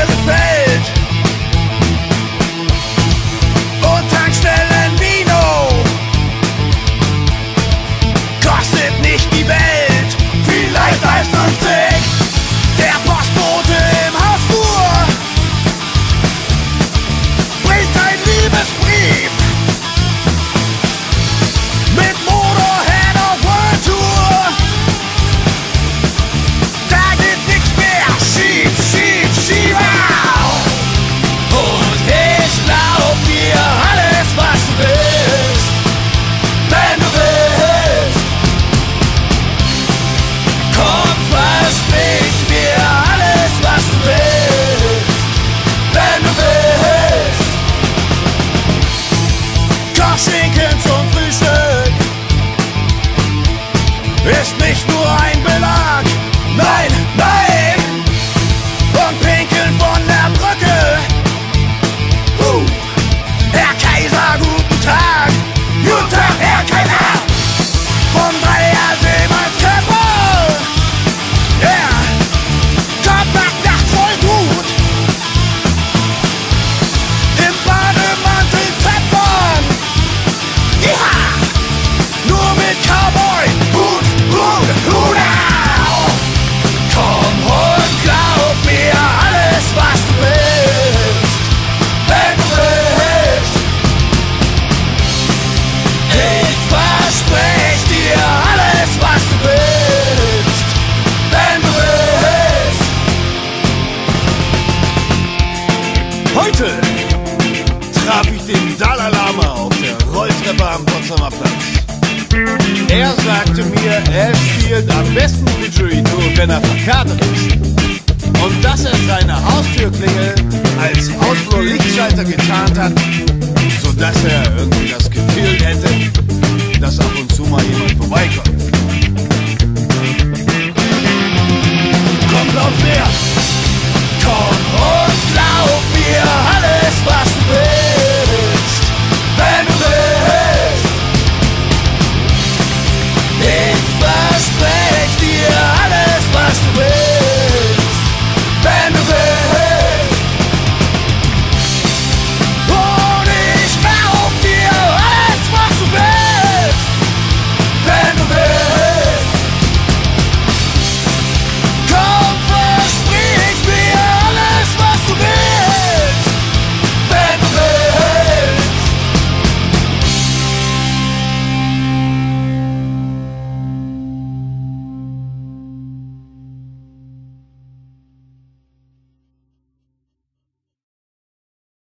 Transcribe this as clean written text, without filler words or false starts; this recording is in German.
mir gefällt. Und Tankstellen Vino kostet nicht die Welt, vielleicht 1,50. Schinken zum Frühstück ist nicht nur ein Belag, nein, nein. Und Pinkeln von der Brücke. Herr Kaiser, guten Tag. Guten Tag, Herr Kaiser. Von Dreier Seemannskörper. Yeah, kommt nach Nacht voll gut. Im Bademantel Treppern. Ja! Nur mit Cowboy, Hut, Hut, Hut auf! Komm und glaub mir alles, was du willst, wenn du willst. Ich versprech dir alles, was du willst, wenn du willst. Heute traf ich den Dalai Lama auf der Rolltreppe am Potsdamer Platz. Er sagte mir, er spielt am besten Didgeridoo, wenn er verkatert ist. Und dass er seine Haustürklingel als Hausflur-Lichtschalter getarnt hat, sodass er irgendwie das Gefühl hätte, dass ab und zu mal jemand vorbeikommt. Komm, lauf her!